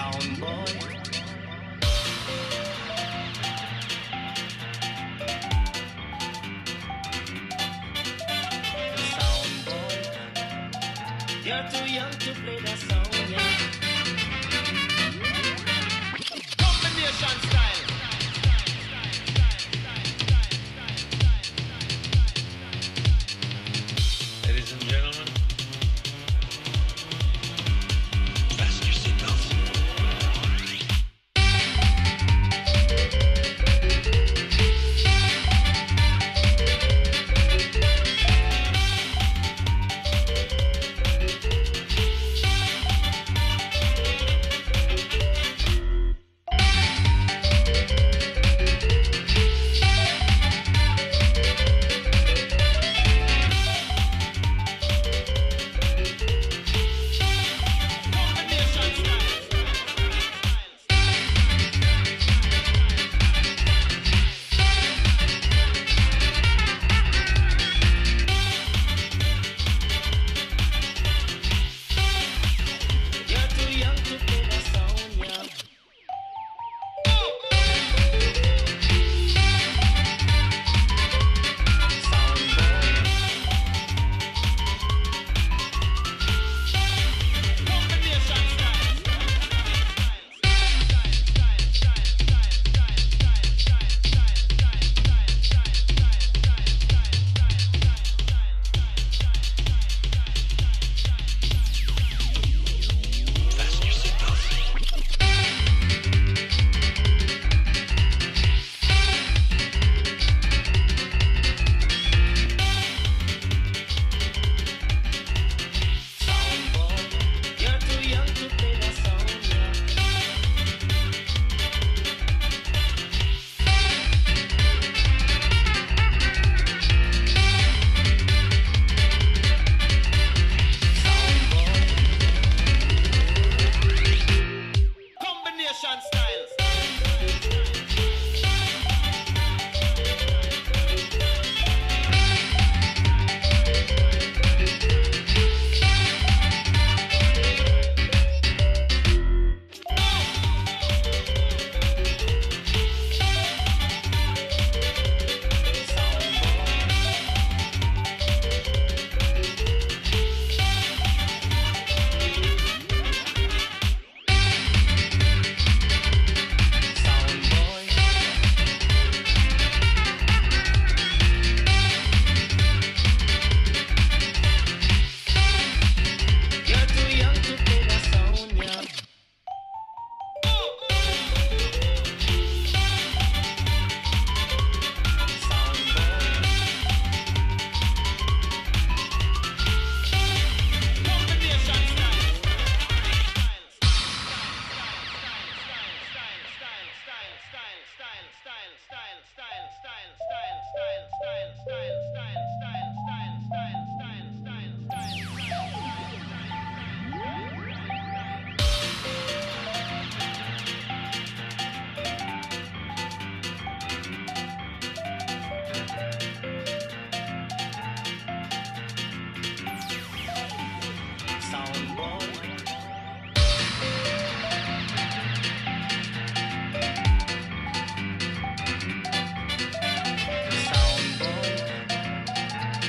sound boy. You're too young to play that song, yeah. Combination style. Ladies and gentlemen, fasten your seatbelts.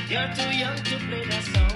You're too young to play that song.